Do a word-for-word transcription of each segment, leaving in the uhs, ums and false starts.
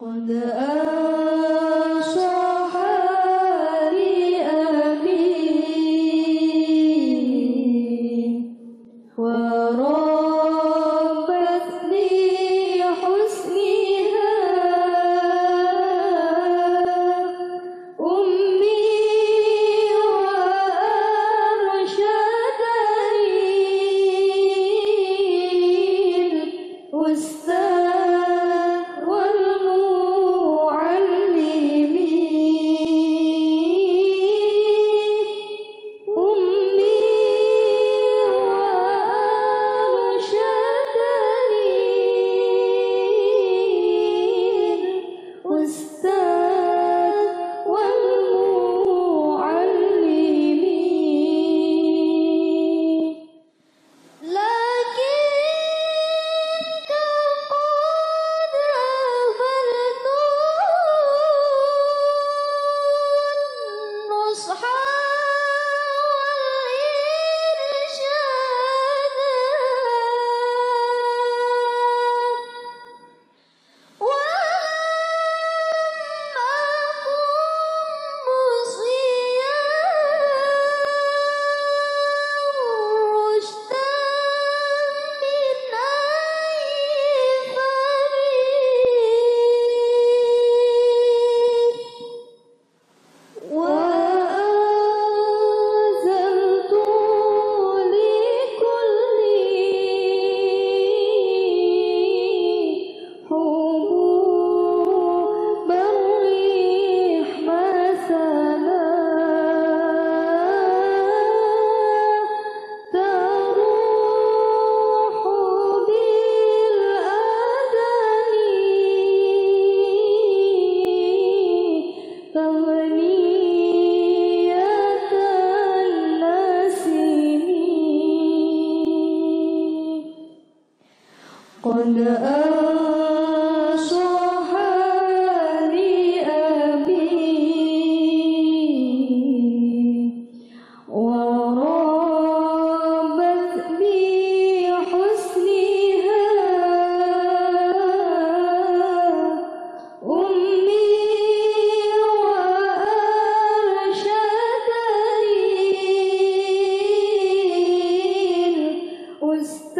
قد أنشأ لأبي وربتني حسنها أمي وأرشدني أستاذ قد أنشأ لأبي وربتني حسنها أمي وأرشدني أستاذ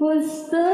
was the